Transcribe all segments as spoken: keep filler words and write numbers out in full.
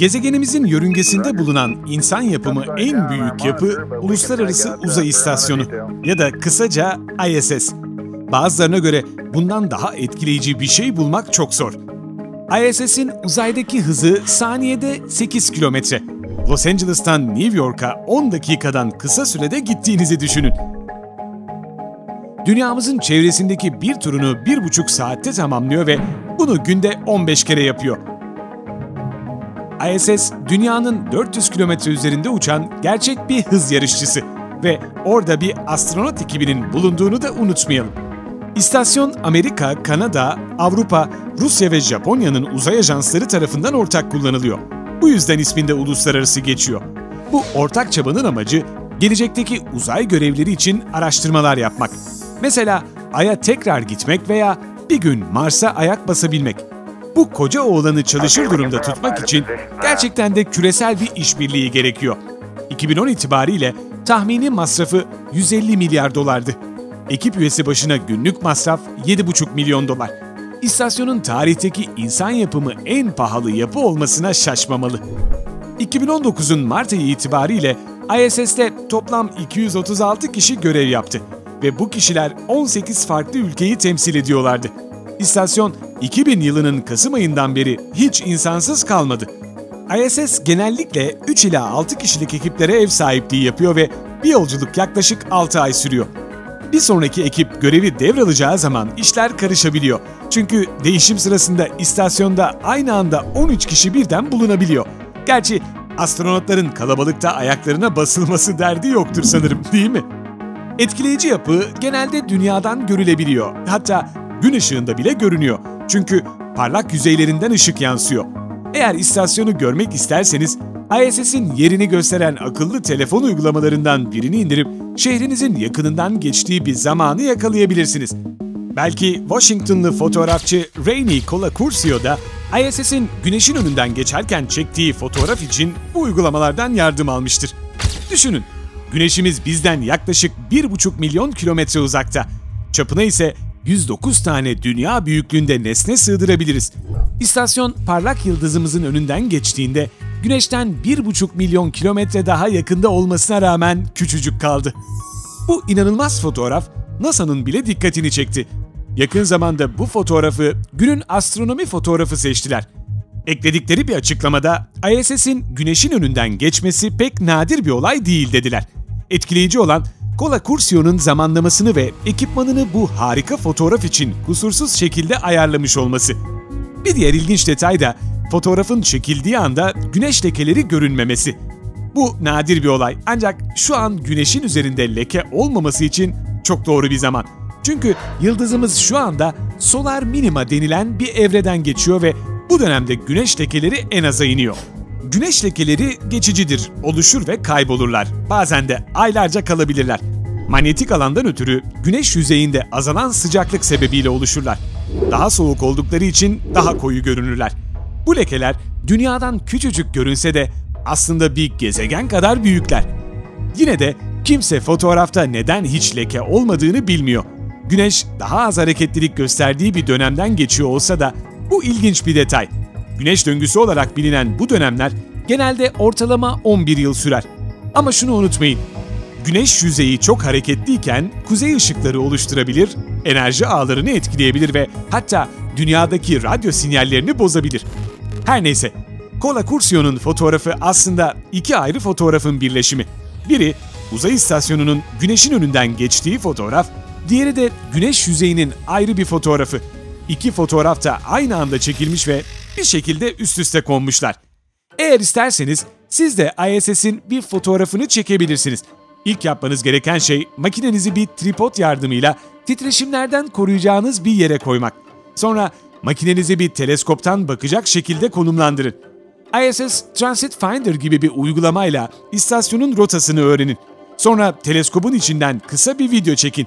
Gezegenimizin yörüngesinde bulunan insan yapımı en büyük yapı Uluslararası Uzay İstasyonu ya da kısaca I S S. Bazılarına göre bundan daha etkileyici bir şey bulmak çok zor. I S S'in uzaydaki hızı saniyede sekiz kilometre. Los Angeles'tan New York'a on dakikadan kısa sürede gittiğinizi düşünün. Dünyamızın çevresindeki bir turunu bir buçuk saatte tamamlıyor ve bunu günde on beş kere yapıyor. I S S, dünyanın dört yüz kilometre üzerinde uçan gerçek bir hız yarışçısı ve orada bir astronot ekibinin bulunduğunu da unutmayalım. İstasyon Amerika, Kanada, Avrupa, Rusya ve Japonya'nın uzay ajansları tarafından ortak kullanılıyor. Bu yüzden isminde uluslararası geçiyor. Bu ortak çabanın amacı, gelecekteki uzay görevleri için araştırmalar yapmak. Mesela Ay'a tekrar gitmek veya bir gün Mars'a ayak basabilmek. Bu koca oğlanı çalışır durumda tutmak için gerçekten de küresel bir işbirliği gerekiyor. iki bin on itibariyle tahmini masrafı yüz elli milyar dolardı. Ekip üyesi başına günlük masraf yedi buçuk milyon dolar. İstasyonun tarihteki insan yapımı en pahalı yapı olmasına şaşmamalı. iki bin on dokuzun Mart ayı itibariyle I S S'te toplam iki yüz otuz altı kişi görev yaptı ve bu kişiler on sekiz farklı ülkeyi temsil ediyorlardı. İstasyon iki bin yılının Kasım ayından beri hiç insansız kalmadı. I S S genellikle üç ila altı kişilik ekiplere ev sahipliği yapıyor ve bir yolculuk yaklaşık altı ay sürüyor. Bir sonraki ekip görevi devralacağı zaman işler karışabiliyor. Çünkü değişim sırasında istasyonda aynı anda on üç kişi birden bulunabiliyor. Gerçi astronotların kalabalıkta ayaklarına basılması derdi yoktur sanırım, değil mi? Etkileyici yapı genelde dünyadan görülebiliyor. Hatta gün ışığında bile görünüyor. Çünkü parlak yüzeylerinden ışık yansıyor. Eğer istasyonu görmek isterseniz I S S'in yerini gösteren akıllı telefon uygulamalarından birini indirip şehrinizin yakınından geçtiği bir zamanı yakalayabilirsiniz. Belki Washingtonlı fotoğrafçı Rainey Colacurcio da I S S'in güneşin önünden geçerken çektiği fotoğraf için bu uygulamalardan yardım almıştır. Düşünün, güneşimiz bizden yaklaşık bir buçuk milyon kilometre uzakta. Çapına ise yüz dokuz tane dünya büyüklüğünde nesne sığdırabiliriz. İstasyon parlak yıldızımızın önünden geçtiğinde güneşten bir buçuk milyon kilometre daha yakında olmasına rağmen küçücük kaldı. Bu inanılmaz fotoğraf NASA'nın bile dikkatini çekti. Yakın zamanda bu fotoğrafı günün astronomi fotoğrafı seçtiler. Ekledikleri bir açıklamada I S S'in güneşin önünden geçmesi pek nadir bir olay değil dediler. Etkileyici olan Colacurcio'nun zamanlamasını ve ekipmanını bu harika fotoğraf için kusursuz şekilde ayarlamış olması. Bir diğer ilginç detay da fotoğrafın çekildiği anda güneş lekeleri görünmemesi. Bu nadir bir olay ancak şu an güneşin üzerinde leke olmaması için çok doğru bir zaman. Çünkü yıldızımız şu anda solar minima denilen bir evreden geçiyor ve bu dönemde güneş lekeleri en aza iniyor. Güneş lekeleri geçicidir, oluşur ve kaybolurlar. Bazen de aylarca kalabilirler. Manyetik alandan ötürü güneş yüzeyinde azalan sıcaklık sebebiyle oluşurlar. Daha soğuk oldukları için daha koyu görünürler. Bu lekeler dünyadan küçücük görünse de aslında bir gezegen kadar büyükler. Yine de kimse fotoğrafta neden hiç leke olmadığını bilmiyor. Güneş daha az hareketlilik gösterdiği bir dönemden geçiyor olsa da bu ilginç bir detay. Güneş döngüsü olarak bilinen bu dönemler genelde ortalama on bir yıl sürer. Ama şunu unutmayın, güneş yüzeyi çok hareketliyken kuzey ışıkları oluşturabilir, enerji ağlarını etkileyebilir ve hatta dünyadaki radyo sinyallerini bozabilir. Her neyse, Colacurcio'nun fotoğrafı aslında iki ayrı fotoğrafın birleşimi. Biri uzay istasyonunun güneşin önünden geçtiği fotoğraf, diğeri de güneş yüzeyinin ayrı bir fotoğrafı. İki fotoğraf da aynı anda çekilmiş ve bir şekilde üst üste konmuşlar. Eğer isterseniz siz de I S S'in bir fotoğrafını çekebilirsiniz. İlk yapmanız gereken şey makinenizi bir tripod yardımıyla titreşimlerden koruyacağınız bir yere koymak. Sonra makinenizi bir teleskoptan bakacak şekilde konumlandırın. I S S Transit Finder gibi bir uygulamayla istasyonun rotasını öğrenin. Sonra teleskobun içinden kısa bir video çekin.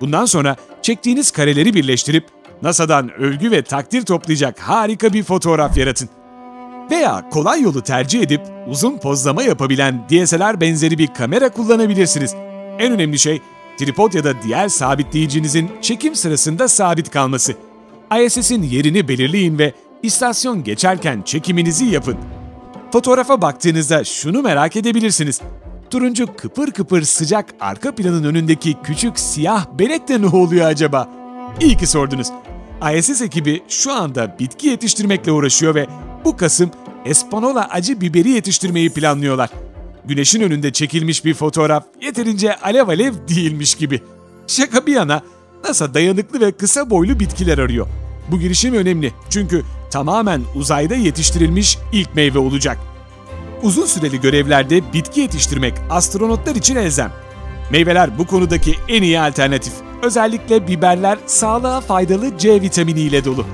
Bundan sonra çektiğiniz kareleri birleştirip NASA'dan övgü ve takdir toplayacak harika bir fotoğraf yaratın. Veya kolay yolu tercih edip uzun pozlama yapabilen D S L R benzeri bir kamera kullanabilirsiniz. En önemli şey tripod ya da diğer sabitleyicinizin çekim sırasında sabit kalması. I S S'in yerini belirleyin ve istasyon geçerken çekiminizi yapın. Fotoğrafa baktığınızda şunu merak edebilirsiniz. Turuncu kıpır kıpır sıcak arka planın önündeki küçük siyah benek de ne oluyor acaba? İyi ki sordunuz. I S S ekibi şu anda bitki yetiştirmekle uğraşıyor ve bu Kasım Espanola acı biberi yetiştirmeyi planlıyorlar. Güneşin önünde çekilmiş bir fotoğraf yeterince alev alev değilmiş gibi. Şaka bir yana, NASA dayanıklı ve kısa boylu bitkiler arıyor. Bu girişim önemli çünkü tamamen uzayda yetiştirilmiş ilk meyve olacak. Uzun süreli görevlerde bitki yetiştirmek astronotlar için elzem. Meyveler bu konudaki en iyi alternatif. Özellikle biberler sağlığa faydalı C vitamini ile dolu.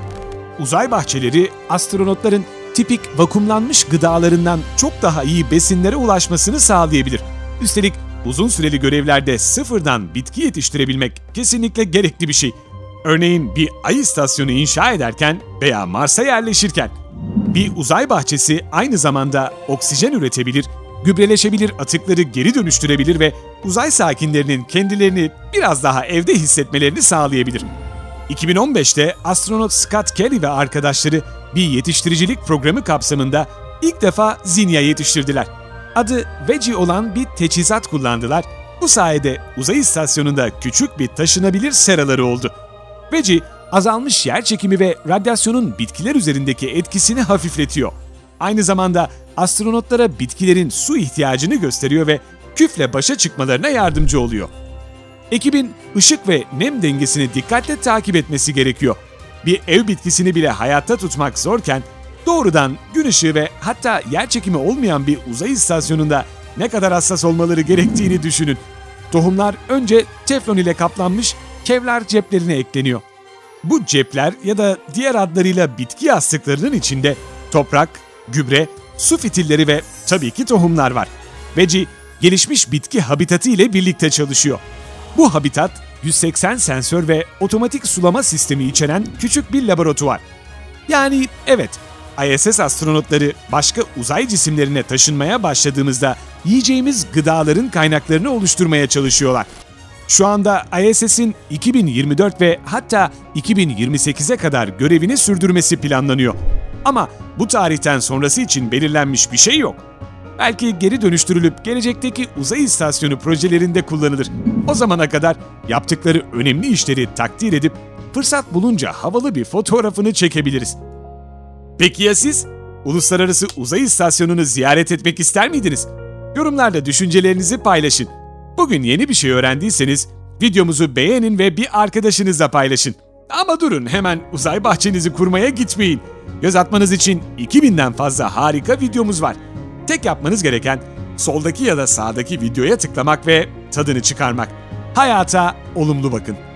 Uzay bahçeleri astronotların tipik vakumlanmış gıdalarından çok daha iyi besinlere ulaşmasını sağlayabilir. Üstelik uzun süreli görevlerde sıfırdan bitki yetiştirebilmek kesinlikle gerekli bir şey. Örneğin bir ay istasyonu inşa ederken veya Mars'a yerleşirken. Bir uzay bahçesi aynı zamanda oksijen üretebilir, gübreleşebilir atıkları geri dönüştürebilir ve uzay sakinlerinin kendilerini biraz daha evde hissetmelerini sağlayabilir. iki bin on beşte astronot Scott Kelly ve arkadaşları bir yetiştiricilik programı kapsamında ilk defa zinya yetiştirdiler. Adı Veggie olan bir teçhizat kullandılar. Bu sayede uzay istasyonunda küçük bir taşınabilir seraları oldu. Veggie, azalmış yer çekimi ve radyasyonun bitkiler üzerindeki etkisini hafifletiyor. Aynı zamanda astronotlara bitkilerin su ihtiyacını gösteriyor ve küfle başa çıkmalarına yardımcı oluyor. Ekibin ışık ve nem dengesini dikkatle takip etmesi gerekiyor. Bir ev bitkisini bile hayatta tutmak zorken, doğrudan gün ışığı ve hatta yer çekimi olmayan bir uzay istasyonunda ne kadar hassas olmaları gerektiğini düşünün. Tohumlar önce teflon ile kaplanmış kevlar ceplerine ekleniyor. Bu cepler ya da diğer adlarıyla bitki yastıklarının içinde toprak, gübre, su fitilleri ve tabii ki tohumlar var. Veggie, gelişmiş bitki habitatı ile birlikte çalışıyor. Bu habitat, yüz seksen sensör ve otomatik sulama sistemi içeren küçük bir laboratuvar. Yani evet, I S S astronotları başka uzay cisimlerine taşınmaya başladığımızda yiyeceğimiz gıdaların kaynaklarını oluşturmaya çalışıyorlar. Şu anda I S S'in iki bin yirmi dört ve hatta iki bin yirmi sekize kadar görevini sürdürmesi planlanıyor. Ama bu tarihten sonrası için belirlenmiş bir şey yok. Belki geri dönüştürülüp gelecekteki uzay istasyonu projelerinde kullanılır. O zamana kadar yaptıkları önemli işleri takdir edip fırsat bulunca havalı bir fotoğrafını çekebiliriz. Peki ya siz? Uluslararası Uzay İstasyonu'nu ziyaret etmek ister miydiniz? Yorumlarda düşüncelerinizi paylaşın. Bugün yeni bir şey öğrendiyseniz videomuzu beğenin ve bir arkadaşınızla paylaşın. Ama durun, hemen uzay bahçenizi kurmaya gitmeyin. Göz atmanız için iki binden fazla harika videomuz var. Tek yapmanız gereken soldaki ya da sağdaki videoya tıklamak ve tadını çıkarmak. Hayata olumlu bakın.